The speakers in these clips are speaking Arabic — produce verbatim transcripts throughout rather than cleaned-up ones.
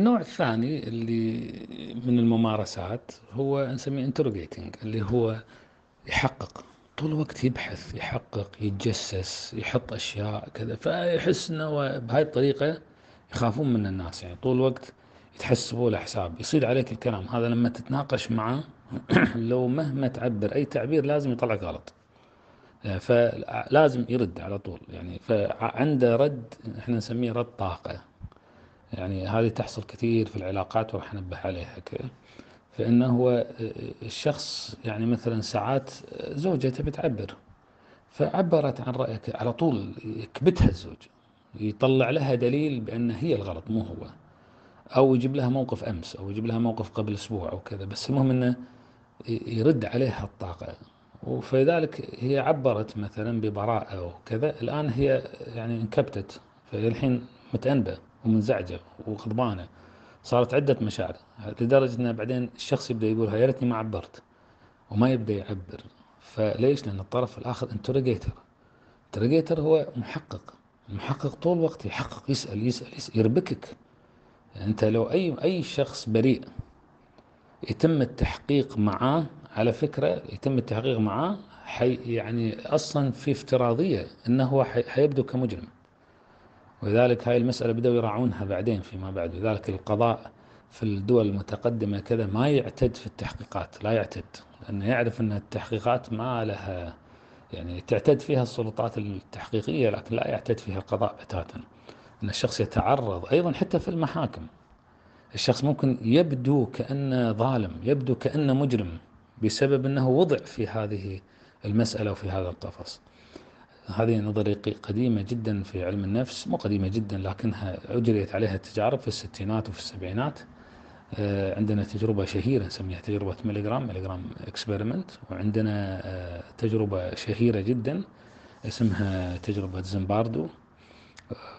النوع الثاني اللي من الممارسات هو نسميه انتروجيتنج، اللي هو يحقق طول الوقت، يبحث، يحقق، يتجسس، يحط اشياء كذا، فيحس انه بهاي الطريقه يخافون من الناس. يعني طول الوقت يتحسبوا له حساب، يصيد عليك الكلام هذا لما تتناقش معه لو مهما تعبر اي تعبير لازم يطلع غلط، فلازم يرد على طول. يعني فعنده رد احنا نسميه رد طاقه، يعني هذه تحصل كثير في العلاقات وراح انبه عليها كذا. فإنه هو الشخص يعني مثلا ساعات زوجته بتعبر، فعبرت عن رأيك على طول يكبتها الزوج، يطلع لها دليل بأن هي الغلط مو هو، أو يجيب لها موقف أمس أو يجيب لها موقف قبل أسبوع أو كذا، بس المهم أنه يرد عليها الطاقة. وفذلك هي عبرت مثلا ببراءة وكذا، الآن هي يعني انكبتت، فالحين متأنبة ومنزعجة وغضبانة، صارت عدة مشاعر، لدرجة أن بعدين الشخص يبدأ يقولها يا ريتني ما عبرت، وما يبدأ يعبر. فليش؟ لأن الطرف الآخر انتروجيتر. انتروجيتر هو محقق، المحقق طول الوقت يحقق، يسأل يسأل يسأل يربكك. يعني أنت لو أي أي شخص بريء يتم التحقيق معاه، على فكرة يتم التحقيق معاه حي يعني أصلا في افتراضية أنه هو حيبدو كمجرم، ولذلك هاي المسألة بدأوا يراعونها بعدين فيما بعد. لذلك القضاء في الدول المتقدمة كذا ما يعتد في التحقيقات، لا يعتد، لأنه يعرف أن التحقيقات ما لها يعني تعتد فيها السلطات التحقيقية، لكن لا يعتد فيها القضاء بتاتا، أن الشخص يتعرض. أيضا حتى في المحاكم الشخص ممكن يبدو كأنه ظالم، يبدو كأنه مجرم، بسبب أنه وضع في هذه المسألة وفي هذا القفص. هذه نظرية قديمة جدا في علم النفس، مو قديمة جدا لكنها أجريت عليها التجارب في الستينات وفي السبعينات. عندنا تجربة شهيرة نسميها تجربة ميليغرام، ميليغرام اكسبيرمنت، وعندنا تجربة شهيرة جدا اسمها تجربة زمباردو.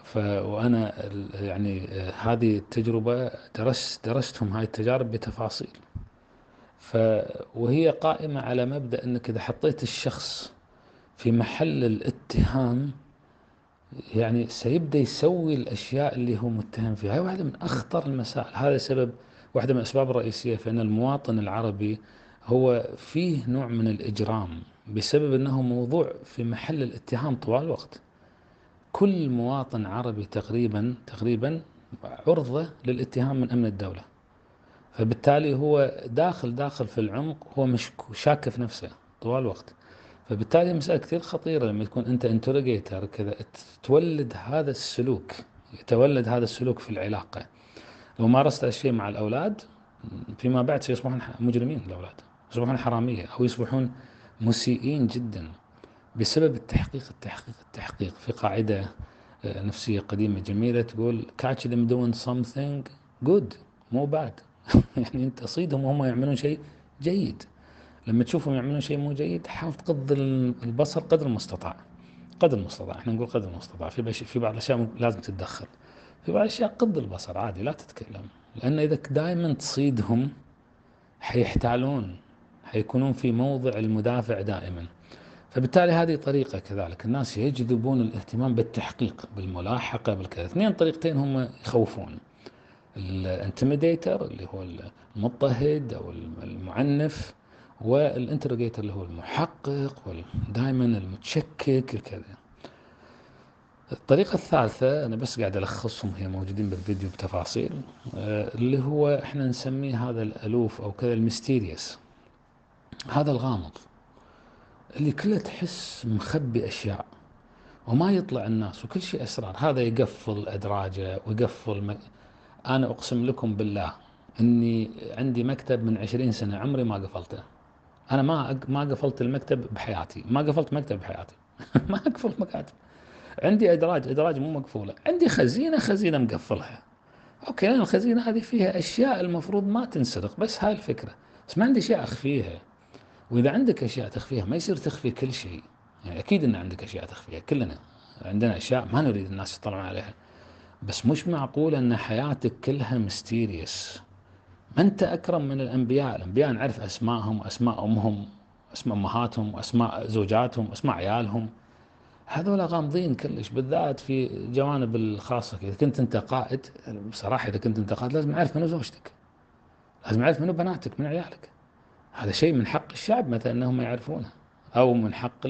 ف وأنا يعني هذه التجربة درست درستهم هاي التجارب بتفاصيل، ف وهي قائمة على مبدأ أنك إذا حطيت الشخص في محل الاتهام يعني سيبدأ يسوي الأشياء اللي هو متهم فيها. هاي واحدة من أخطر المسائل، هذا سبب واحدة من الأسباب الرئيسية في أن المواطن العربي هو فيه نوع من الإجرام، بسبب أنه موضوع في محل الاتهام طوال الوقت. كل مواطن عربي تقريبا تقريبا عرضة للاتهام من أمن الدولة، فبالتالي هو داخل داخل في العمق، هو مش شاك في نفسه طوال الوقت. فبالتالي مسألة كثير خطيرة لما تكون أنت انتروجيتر كذا، تولد هذا السلوك، يتولد هذا السلوك في العلاقة. لو مارست الشيء مع الأولاد فيما بعد سيصبحون مجرمين، الأولاد يصبحون حرامية أو يصبحون مسيئين جدا، بسبب التحقيق التحقيق التحقيق. في قاعدة نفسية قديمة جميلة تقول catch them doing something good مو bad يعني أنت صيدهم وهم يعملون شيء جيد، لما تشوفهم يعملون شيء مو جيد حاول تغض البصر قدر المستطاع، قدر المستطاع، احنا نقول قدر المستطاع. في في بعض الاشياء لازم تتدخل، في بعض الاشياء غض البصر عادي لا تتكلم، لان اذا دائما تصيدهم حيحتالون، حيكونون في موضع المدافع دائما. فبالتالي هذه طريقه كذلك الناس يجذبون الاهتمام بالتحقيق، بالملاحقه، بالكذا. اثنين طريقتين هم يخوفون، الانتميديتر اللي هو المضطهد او المعنف، والانتروجيتر اللي هو المحقق ودائما المتشكك كذا. الطريقة الثالثة أنا بس قاعد ألخصهم، هي موجودين بالفيديو بتفاصيل، اللي هو إحنا نسميه هذا الألوف أو كذا الميستيريس، هذا الغامض اللي كله تحس مخبي أشياء وما يطلع الناس، وكل شيء أسرار. هذا يقفل أدراجه ويقفل مك... أنا أقسم لكم بالله إني عندي مكتب من عشرين سنة عمري ما قفلته، أنا ما ما قفلت المكتب بحياتي، ما قفلت مكتب بحياتي ما قفلت مكاتب. عندي أدراج أدراج مو مقفولة، عندي خزينة خزينة مقفلها، أوكي أنا الخزينة هذه فيها أشياء المفروض ما تنسرق، بس هاي الفكرة، بس ما عندي شيء أخفيها. وإذا عندك أشياء تخفيها ما يصير تخفي كل شيء، يعني أكيد إن عندك أشياء تخفيها، كلنا عندنا أشياء ما نريد الناس يطلعون عليها، بس مش معقول إن حياتك كلها ميستيريس. ما أنت أكرم من الأنبياء، الأنبياء نعرف أسماءهم، أسماء أمهم، أسماء أمهاتهم، أسماء زوجاتهم، أسماء عيالهم، هذولا غامضين كلش، بالذات في جوانب الخاصة. إذا كنت أنت قائد بصراحة، إذا كنت أنت قائد لازم أعرف منو زوجتك، لازم أعرف منو بناتك، من عيالك. هذا شيء من حق الشعب مثلا أنهم يعرفونه، أو من حق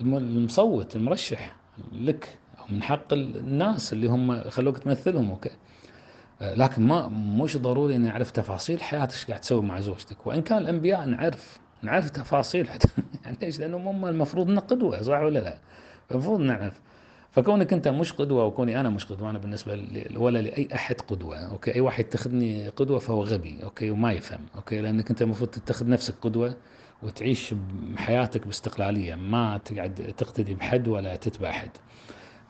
المصوت المرشح لك، أو من حق الناس اللي هم خلوك تمثلهم وكي. لكن ما مش ضروري أن أعرف تفاصيل حياتك قاعد تسوي مع زوجتك. وإن كان الأنبياء نعرف نعرف تفاصيل حتى، يعني ليش؟ لأنهم هم المفروض أن قدوة، صح ولا لا؟ المفروض نعرف. فكونك أنت مش قدوة وكوني أنا مش قدوة، أنا بالنسبة ل... ولا لأي أحد قدوة. أوكي، أي واحد يتخذني قدوة فهو غبي، أوكي، وما يفهم. أوكي، لأنك أنت المفروض تتخذ نفسك قدوة وتعيش حياتك باستقلالية، ما تقعد تقتدي بحد ولا تتبع حد.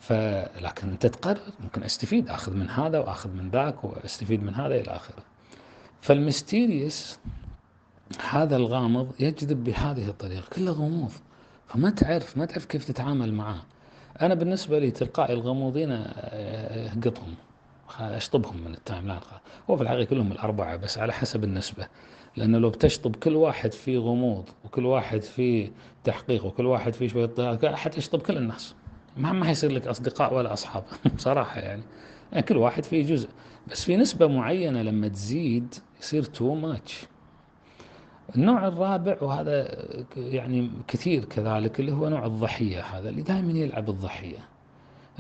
فلكن أنت تقرر، ممكن أستفيد، أخذ من هذا وأخذ من ذاك وأستفيد من هذا إلى آخره. فالميستيريس هذا الغامض يجذب بهذه الطريقة، كله غموض، فما تعرف ما تعرف كيف تتعامل معاه. أنا بالنسبة لي تلقائي الغموضين أهقطهم، أشطبهم من التايم لاين. هو في الحقيقة كلهم الأربعة، بس على حسب النسبة، لأنه لو بتشطب كل واحد فيه غموض وكل واحد فيه تحقيق وكل واحد فيه شوية، حتشطب كل الناس، ما ما حيصير لك أصدقاء ولا أصحاب بصراحة. يعني. يعني كل واحد فيه جزء، بس في نسبة معينة لما تزيد يصير تو ماتش. النوع الرابع، وهذا يعني كثير كذلك، اللي هو نوع الضحية. هذا اللي دائما يلعب الضحية،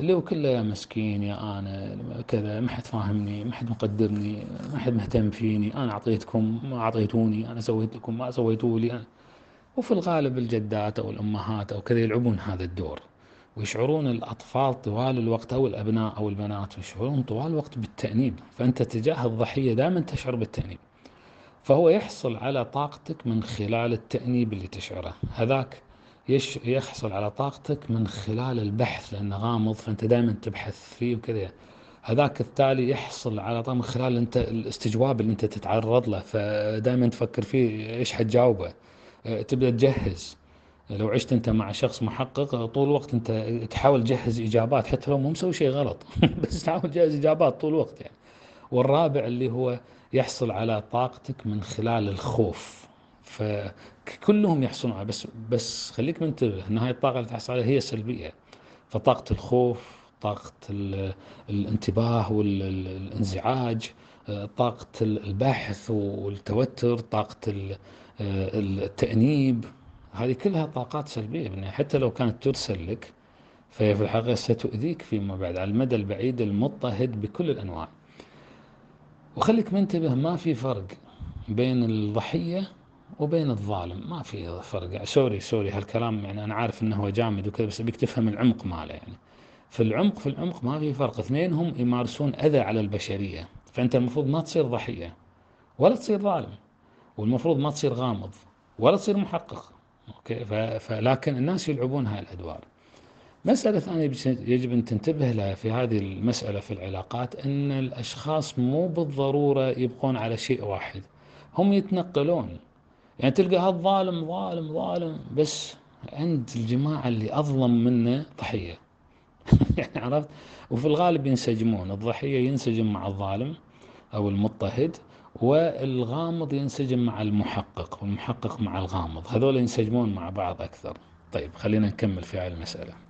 اللي هو كله يا مسكين يا أنا كذا، ما حد فاهمني، ما حد مقدرني، ما حد مهتم فيني، أنا أعطيتكم ما أعطيتوني، أنا سويت لكم ما سويتولي أنا. وفي الغالب الجدات أو الأمهات أو كذا يلعبون هذا الدور، ويشعرون الأطفال طوال الوقت أو الأبناء أو البنات يشعرون طوال الوقت بالتأنيب. فأنت تجاه الضحية دائما تشعر بالتأنيب، فهو يحصل على طاقتك من خلال التأنيب اللي تشعره. هذاك يش يحصل على طاقتك من خلال البحث، لأنه غامض فأنت دائما تبحث فيه وكذا. هذاك التالي يحصل على طاقة من خلال أنت الاستجواب اللي أنت تتعرض له، فدائما تفكر فيه إيش حتجاوبه، تبدأ تجهز. لو عشت أنت مع شخص محقق طول الوقت أنت تحاول تجهز إجابات حتى لو مو مسوي شيء غلط بس تحاول تجهز إجابات طول الوقت يعني. والرابع اللي هو يحصل على طاقتك من خلال الخوف، فكلهم يحصلون. بس بس خليك منتبه ان هاي الطاقه اللي تحصل عليها هي سلبيه، فطاقه الخوف، طاقه الانتباه والانزعاج، طاقه البحث والتوتر، طاقه التأنيب، هذه كلها طاقات سلبيه. حتى لو كانت ترسل لك فهي في الحقيقه ستؤذيك فيما بعد على المدى البعيد المضطهد بكل الانواع. وخليك منتبه، ما في فرق بين الضحية وبين الظالم، ما في فرق. سوري سوري هالكلام، يعني أنا عارف أنه هو جامد وكذا، بس أبيك تفهم العمق ماله. يعني في العمق في العمق ما في فرق، اثنينهم يمارسون أذى على البشرية. فأنت المفروض ما تصير ضحية ولا تصير ظالم، والمفروض ما تصير غامض ولا تصير محقق. أوكي، فلكن الناس يلعبون هاي الأدوار. مسألة ثانية يجب أن تنتبه لها في هذه المسألة في العلاقات، أن الأشخاص مو بالضرورة يبقون على شيء واحد، هم يتنقلون. يعني تلقى هالظالم ظالم ظالم، بس عند الجماعة اللي أظلم منه ضحية يعني عرفت؟ وفي الغالب ينسجمون، الضحية ينسجم مع الظالم أو المضطهد، والغامض ينسجم مع المحقق، والمحقق مع الغامض، هذول ينسجمون مع بعض أكثر. طيب خلينا نكمل في هذه المسألة.